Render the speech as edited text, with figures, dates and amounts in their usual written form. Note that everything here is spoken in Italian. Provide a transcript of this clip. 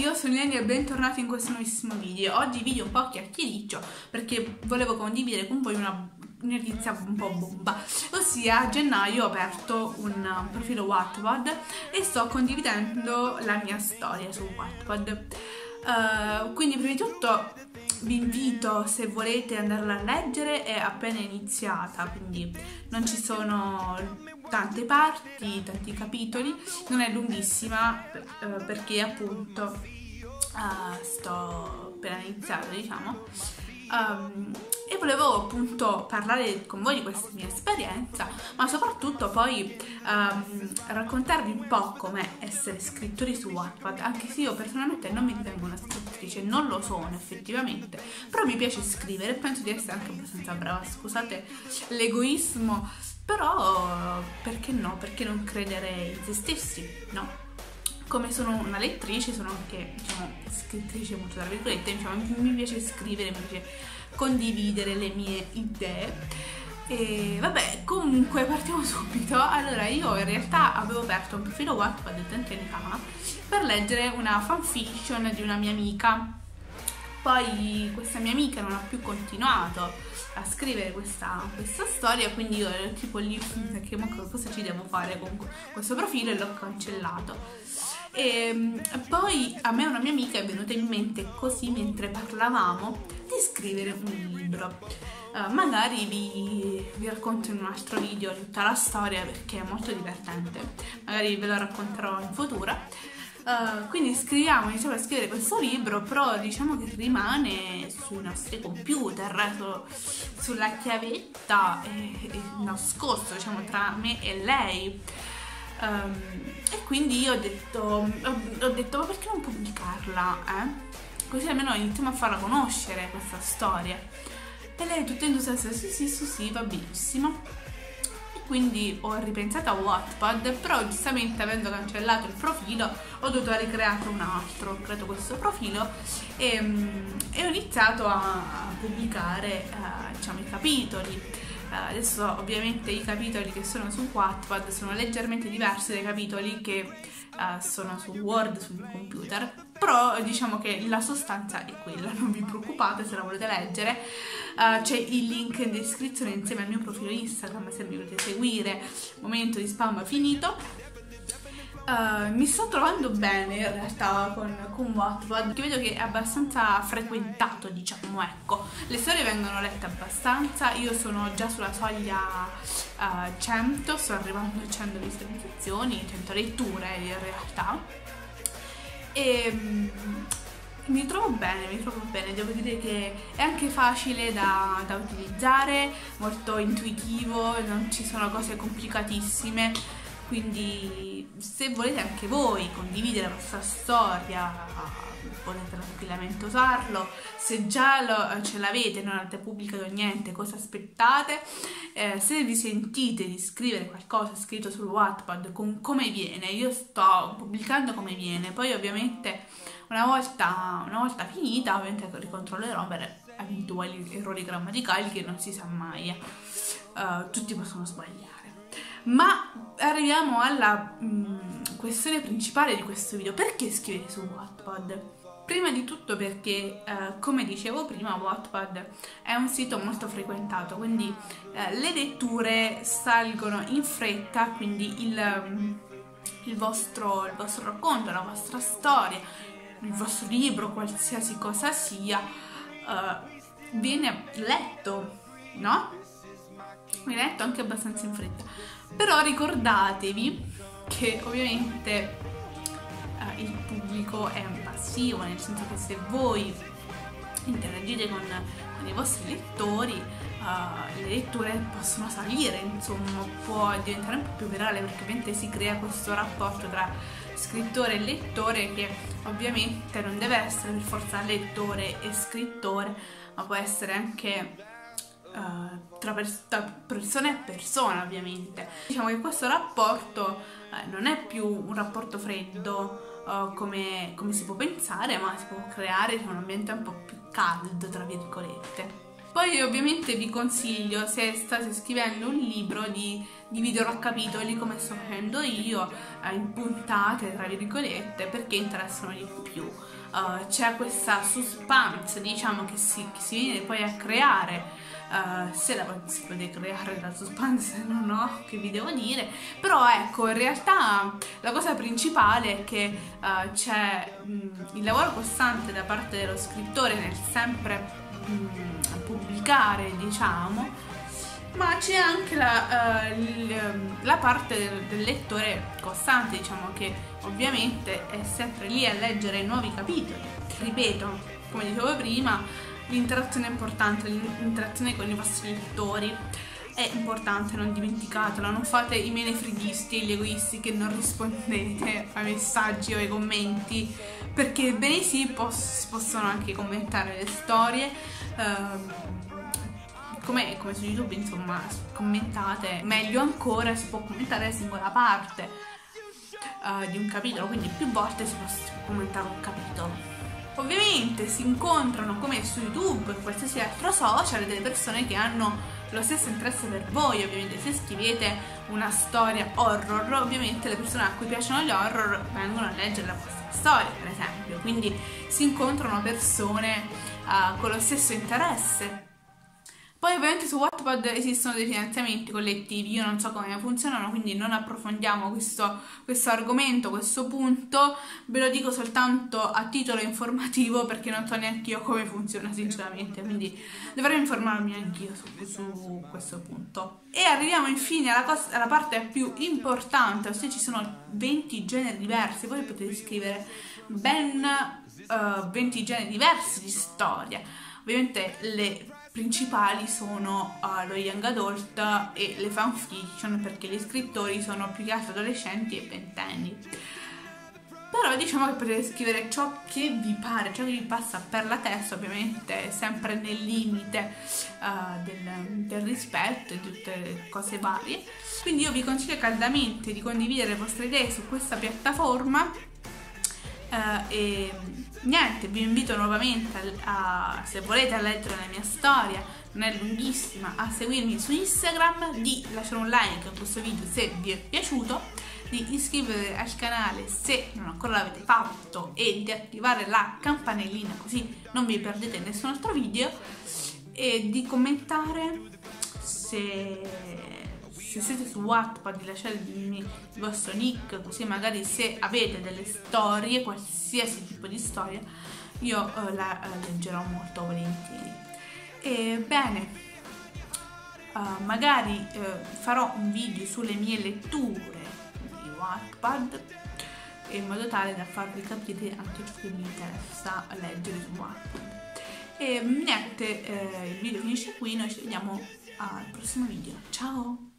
io sono Ylenia e bentornati in questo nuovissimo video. Oggi video un po' chiacchiericcio perché volevo condividere con voi una notizia un po' bomba, ossia a gennaio ho aperto un profilo Wattpad e sto condividendo la mia storia su Wattpad. Quindi prima di tutto vi invito, se volete, andarla a leggere, è appena iniziata, quindi non ci sono tante parti, tanti capitoli, non è lunghissima perché appunto sto per iniziare, diciamo, e volevo appunto parlare con voi di questa mia esperienza, ma soprattutto poi raccontarvi un po' com'è essere scrittori su Wattpad, anche se io personalmente non mi ritengo una scrittrice, non lo sono effettivamente, però mi piace scrivere e penso di essere anche abbastanza brava, scusate l'egoismo, però perché no, perché non credere in se stessi, no? Come sono una lettrice, sono anche, diciamo, scrittrice molto tra virgolette, diciamo, mi piace scrivere, mi piace condividere le mie idee. E vabbè, comunque partiamo subito. Allora, io in realtà avevo aperto un profilo Wattpad tanti anni fa per leggere una fanfiction di una mia amica. Poi questa mia amica non ha più continuato a scrivere questa storia, quindi io ero tipo lì che cosa ci devo fare con questo profilo, e l'ho cancellato. E poi a me una mia amica è venuta in mente, così mentre parlavamo, di scrivere un libro. Magari vi racconto in un altro video tutta la storia perché è molto divertente, magari ve lo racconterò in futuro. Quindi iniziamo a scrivere questo libro, però diciamo che rimane sui nostri computer, sulla chiavetta, e nascosto, diciamo, tra me e lei. E quindi io ho detto ma perché non pubblicarla, così almeno iniziamo a farla conoscere questa storia. E lei tutta entusiasta, sì, va benissimo. E quindi ho ripensato a Wattpad, però giustamente avendo cancellato il profilo ho dovuto ricreare un altro, ho creato questo profilo e ho iniziato a pubblicare diciamo, i capitoli. Adesso ovviamente i capitoli che sono su Wattpad sono leggermente diversi dai capitoli che sono su Word, sul computer, però diciamo che la sostanza è quella, non vi preoccupate se la volete leggere, c'è il link in descrizione insieme al mio profilo Instagram se mi volete seguire. Momento di spam finito. Mi sto trovando bene in realtà con Wattpad, che vedo che è abbastanza frequentato, diciamo, ecco, le storie vengono lette abbastanza, io sono già sulla soglia 100, sto arrivando a 100 visualizzazioni, 100 letture in realtà, e mi trovo bene, devo dire che è anche facile da utilizzare, molto intuitivo, non ci sono cose complicatissime. Quindi se volete anche voi condividere la vostra storia, potete tranquillamente usarlo. Se già ce l'avete e non avete pubblicato niente, cosa aspettate? Se vi sentite di scrivere qualcosa scritto sul Wattpad con come viene, io sto pubblicando come viene, poi ovviamente una volta finita ovviamente ricontrollerò per eventuali errori grammaticali che non si sa mai, tutti possono sbagliare. Ma arriviamo alla questione principale di questo video: perché scrivere su Wattpad? Prima di tutto perché, come dicevo prima, Wattpad è un sito molto frequentato, quindi le letture salgono in fretta, quindi il vostro racconto, la vostra storia, il vostro libro, qualsiasi cosa sia, viene letto, no? Mi letto anche abbastanza in fretta, però ricordatevi che ovviamente il pubblico è un passivo, nel senso che se voi interagite con i vostri lettori, le letture possono salire, insomma, può diventare un po' più virale, perché ovviamente si crea questo rapporto tra scrittore e lettore, che ovviamente non deve essere per forza lettore e scrittore, ma può essere anche tra persona e persona, ovviamente. Diciamo che questo rapporto non è più un rapporto freddo come si può pensare, ma si può creare in un ambiente un po' più caldo, tra virgolette. Poi ovviamente vi consiglio, se state scrivendo un libro, di dividerlo a capitoli come sto facendo io, in puntate tra virgolette, perché interessano di più. C'è questa suspense, diciamo, che si viene poi a creare. Se la si può creare la suspense, non ho che vi devo dire, però ecco, in realtà la cosa principale è che c'è il lavoro costante da parte dello scrittore nel sempre pubblicare, diciamo, ma c'è anche la parte del lettore costante, diciamo, che ovviamente è sempre lì a leggere nuovi capitoli. Ripeto, come dicevo prima, l'interazione è importante, l'interazione con i vostri lettori è importante, non dimenticatela, non fate i menefreghisti e gli egoisti che non rispondete ai messaggi o ai commenti, perché bene sì, si possono anche commentare le storie, come su YouTube, insomma, commentate, meglio ancora si può commentare la singola parte di un capitolo, quindi più volte si può commentare un capitolo. Ovviamente si incontrano, come su YouTube e qualsiasi altro social, delle persone che hanno lo stesso interesse per voi. Ovviamente se scrivete una storia horror, ovviamente le persone a cui piacciono gli horror vengono a leggere la vostra storia, per esempio, quindi si incontrano persone con lo stesso interesse. Poi ovviamente su Wattpad esistono dei finanziamenti collettivi, io non so come funzionano, quindi non approfondiamo questo argomento, questo punto, ve lo dico soltanto a titolo informativo perché non so neanche io come funziona sinceramente, quindi dovrei informarmi anch'io su questo punto. E arriviamo infine alla parte più importante, ossia ci sono 20 generi diversi, voi potete scrivere ben 20 generi diversi di storia. Ovviamente le principali sono lo young adult e le fanfiction, perché gli scrittori sono più che altro adolescenti e ventenni, però diciamo che potete scrivere ciò che vi pare, ciò che vi passa per la testa, ovviamente sempre nel limite del rispetto e tutte cose varie. Quindi io vi consiglio caldamente di condividere le vostre idee su questa piattaforma e niente, vi invito nuovamente se volete a leggere la mia storia, non è lunghissima, a seguirmi su Instagram, di lasciare un like a questo video se vi è piaciuto, di iscrivervi al canale se non ancora l'avete fatto e di attivare la campanellina così non vi perdete nessun altro video, e di commentare se siete su Wattpad, lasciatemi il vostro nick, così magari se avete delle storie, qualsiasi tipo di storia, io la leggerò molto volentieri. E bene, magari farò un video sulle mie letture di Wattpad, in modo tale da farvi capire anche ciò che mi interessa leggere su Wattpad. E niente, il video finisce qui, noi ci vediamo al prossimo video, ciao!